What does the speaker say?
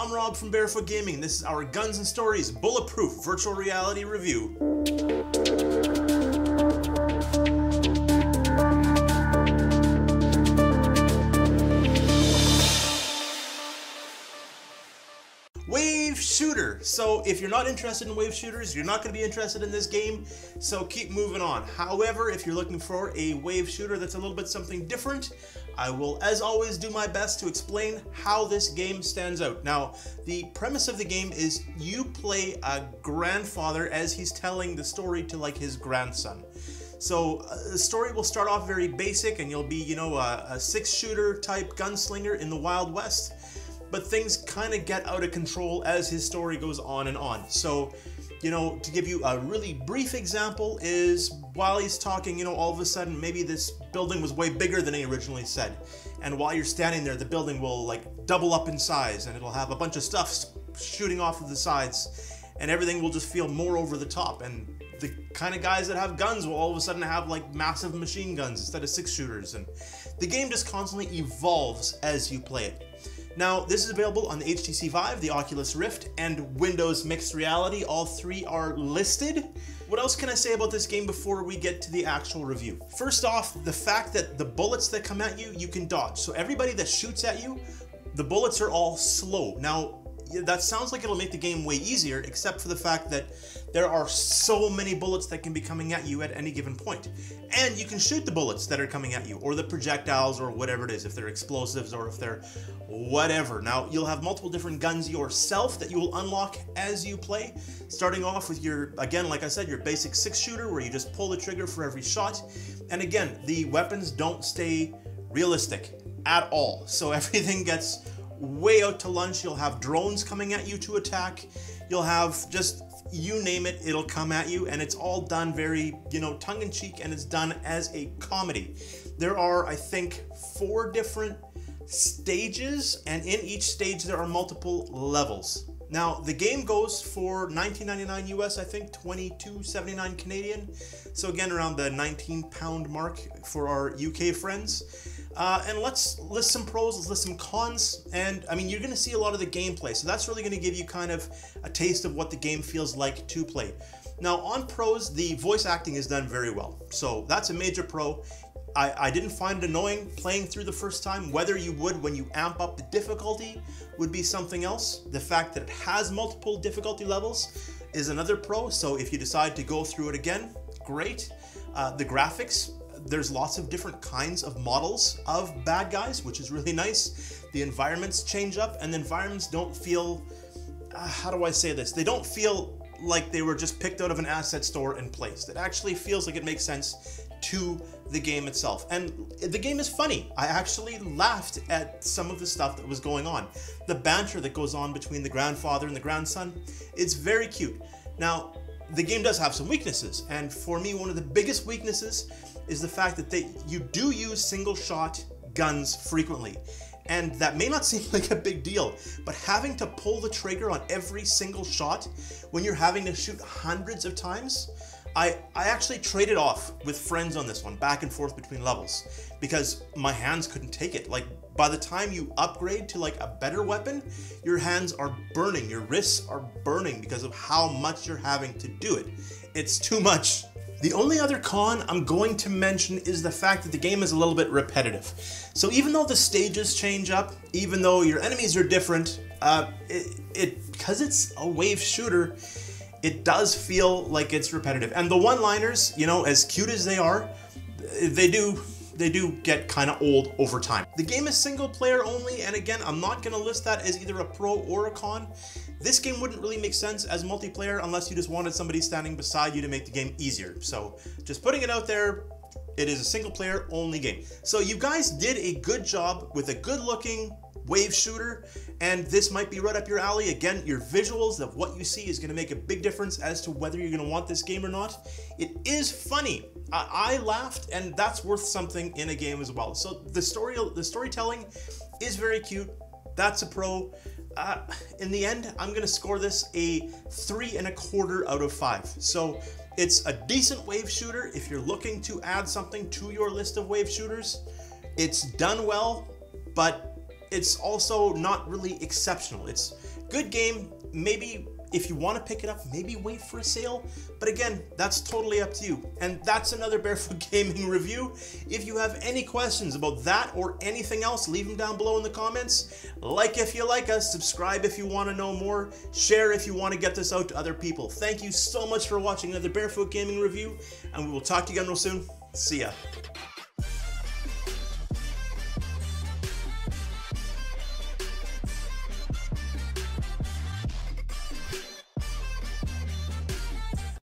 I'm Rob from Barefoot Gaming, and this is our Guns and Stories Bulletproof Virtual Reality Review. Wave shooter. So if you're not interested in wave shooters, you're not going to be interested in this game, so keep moving on. However, if you're looking for a wave shooter that's a little bit something different, I will, as always, do my best to explain how this game stands out. Now, the premise of the game is you play a grandfather as he's telling the story to, like, his grandson. So the story will start off very basic, and you'll be, you know, a six-shooter type gunslinger in the Wild West. But things kind of get out of control as his story goes on and on. So, you know, to give you a really brief example is while he's talking, you know, all of a sudden maybe this building was way bigger than he originally said. And while you're standing there, the building will like double up in size and it'll have a bunch of stuff shooting off of the sides and everything will just feel more over the top. And the kind of guys that have guns will all of a sudden have like massive machine guns instead of six shooters. And the game just constantly evolves as you play it. Now, this is available on the HTC Vive, the Oculus Rift, and Windows Mixed Reality. All three are listed. What else can I say about this game before we get to the actual review? First off, the fact that the bullets that come at you, you can dodge. So everybody that shoots at you, the bullets are all slow. Now, that sounds like it'll make the game way easier, except for the fact that there are so many bullets that can be coming at you at any given point. And you can shoot the bullets that are coming at you, or the projectiles, or whatever it is, if they're explosives, or if they're whatever. Now, you'll have multiple different guns yourself that you will unlock as you play, starting off with your, again, like I said, your basic six-shooter, where you just pull the trigger for every shot. And again, the weapons don't stay realistic at all, so everything gets way out to lunch. You'll have drones coming at you to attack. You'll have just, you name it, it'll come at you, and it's all done very, you know, tongue-in-cheek, and it's done as a comedy. There are, I think, four different stages, and in each stage there are multiple levels. Now, the game goes for $19.99 US, I think, $22.79 Canadian. So again, around the £19 mark for our UK friends. And let's list some pros, let's list some cons. And I mean, you're gonna see a lot of the gameplay. So that's really gonna give you kind of a taste of what the game feels like to play. Now on pros, the voice acting is done very well. So that's a major pro. I didn't find it annoying playing through the first time. Whether you would when you amp up the difficulty would be something else. The fact that it has multiple difficulty levels is another pro, so if you decide to go through it again, great. The graphics, there's lots of different kinds of models of bad guys, which is really nice. The environments change up, and the environments don't feel, how do I say this? They don't feel like they were just picked out of an asset store and placed. It actually feels like it makes sense to the game itself. And the game is funny. I actually laughed at some of the stuff that was going on. The banter that goes on between the grandfather and the grandson, it's very cute. Now, the game does have some weaknesses, and for me, one of the biggest weaknesses is the fact that you do use single-shot guns frequently. And that may not seem like a big deal, but having to pull the trigger on every single shot when you're having to shoot hundreds of times, I actually traded off with friends on this one, back and forth between levels, because my hands couldn't take it. Like, by the time you upgrade to like a better weapon, your hands are burning, your wrists are burning because of how much you're having to do it. It's too much. The only other con I'm going to mention is the fact that the game is a little bit repetitive. So even though the stages change up, even though your enemies are different, because it's a wave shooter, it does feel like it's repetitive. And the one-liners, you know, as cute as they are, they do get kind of old over time. The game is single player only, and again, I'm not gonna list that as either a pro or a con. This game wouldn't really make sense as multiplayer unless you just wanted somebody standing beside you to make the game easier. So just putting it out there, it is a single player only game. So you guys did a good job with a good looking wave shooter, and this might be right up your alley. Again, your visuals of what you see is gonna make a big difference as to whether you're gonna want this game or not. It is funny. I laughed, and that's worth something in a game as well. So the storytelling is very cute. That's a pro. In the end, I'm gonna score this a 3.25 out of 5. So it's a decent wave shooter. If you're looking to add something to your list of wave shooters, it's done well, but it's also not really exceptional. It's good game. Maybe if you want to pick it up, maybe wait for a sale. But again, that's totally up to you. And that's another Barefoot Gaming review. If you have any questions about that or anything else, leave them down below in the comments. Like if you like us, subscribe if you want to know more, share if you want to get this out to other people. Thank you so much for watching another Barefoot Gaming review, and we will talk to you again real soon. See ya.